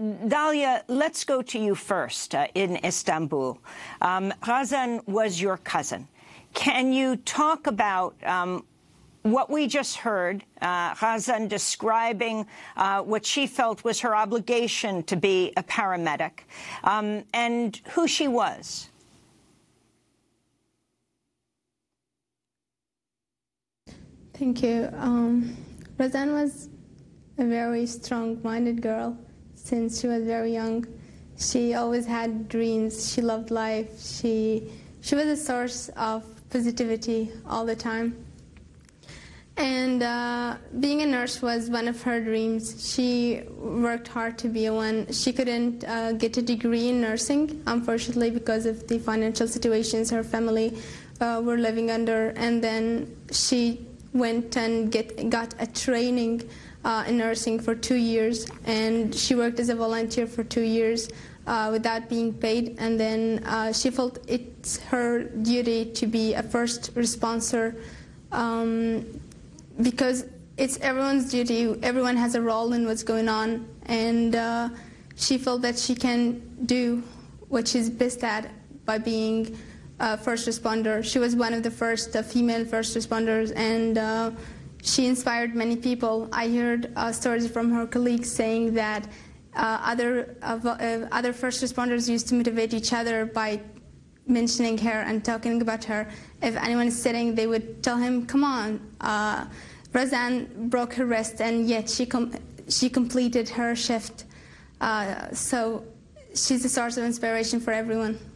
Dalia, let's go to you first in Istanbul. Razan was your cousin. Can you talk about what we just heard, Razan describing what she felt was her obligation to be a paramedic and who she was? Thank you. Razan was a very strong-minded girl since she was very young. She always had dreams. She loved life. She was a source of positivity all the time. And being a nurse was one of her dreams. She worked hard to be one. She couldn't get a degree in nursing, unfortunately, because of the financial situations her family were living under. And then she went and got a training in nursing for 2 years, and she worked as a volunteer for 2 years without being paid. And then she felt it's her duty to be a first responder because it's everyone's duty. Everyone has a role in what's going on, and she felt that she can do what she's best at by being first responder. She was one of the first female first responders, and she inspired many people. I heard stories from her colleagues saying that other first responders used to motivate each other by mentioning her and talking about her. If anyone is sitting, they would tell him, "Come on, Razan broke her wrist, and yet she completed her shift." So she's a source of inspiration for everyone.